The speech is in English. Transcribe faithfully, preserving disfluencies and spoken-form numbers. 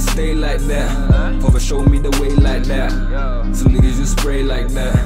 Stay like that, Papa showed me the way like that. Some niggas just spray like that.